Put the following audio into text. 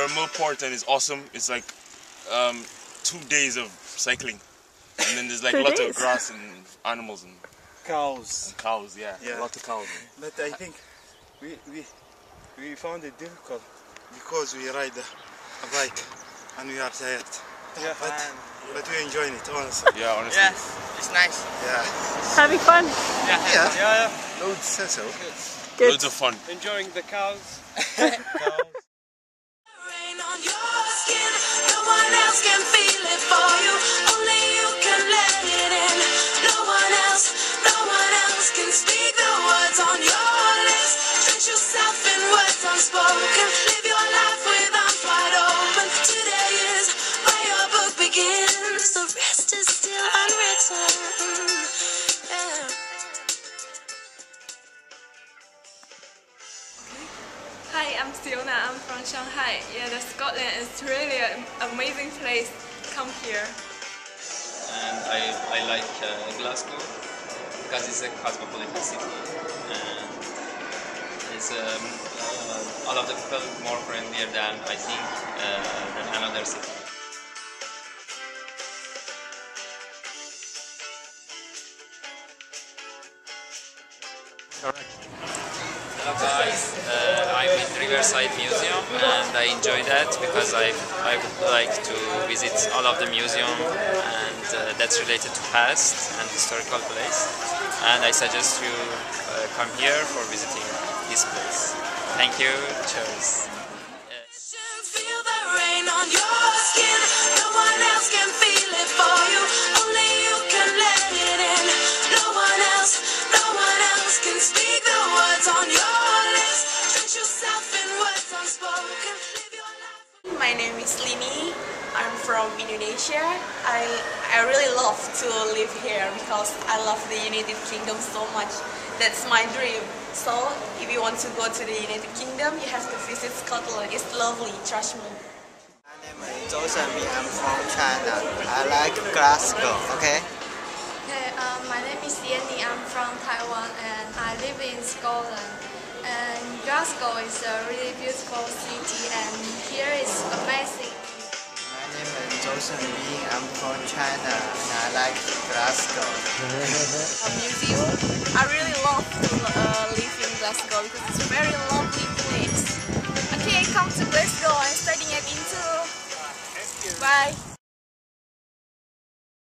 we're in Millport and it's awesome. It's like 2 days of cycling. And then there's like lots of grass and animals and cows. And cows, yeah. A lot of cows. But I think we found it difficult because we ride a bike and we are tired. Yeah, but we're enjoying it, honestly. Yeah, honestly. Yeah, it's nice. Yeah. Having fun. Yeah. Loads, so. Good. Loads of fun. Enjoying the cows. Hi, I'm Fiona. I'm from Shanghai. Yeah, Scotland is really an amazing place. Come here. And I like Glasgow because it's a cosmopolitan city. And it's all of the people more friendlier than I think than another city. I'm in Riverside Museum and I enjoy that because I would like to visit all of the museum and that's related to past and historical place, and I suggest you come here for visiting this place. Thank you, cheers. Feel the rain on your skin, no one else can feel it for you, only you can let it in. No one else can speak the words on your lips. Treat yourself in words unspoken. Live your life. My name is Lini. I'm from Indonesia. I really love to live here because I love the United Kingdom so much. That's my dream. So if you want to go to the United Kingdom, you have to visit Scotland. It's lovely, trust me. My name is Joseming. I'm from China. I like Glasgow, okay? My name is Yanni. I'm from Taiwan and I live in Scotland. And Glasgow is a really beautiful city and here is amazing. My name is Joseming. I'm from China and I like Glasgow. New Zealand. I really love to live in Glasgow because it's a very lovely place. Okay, come to Glasgow and study at Intel. Bye.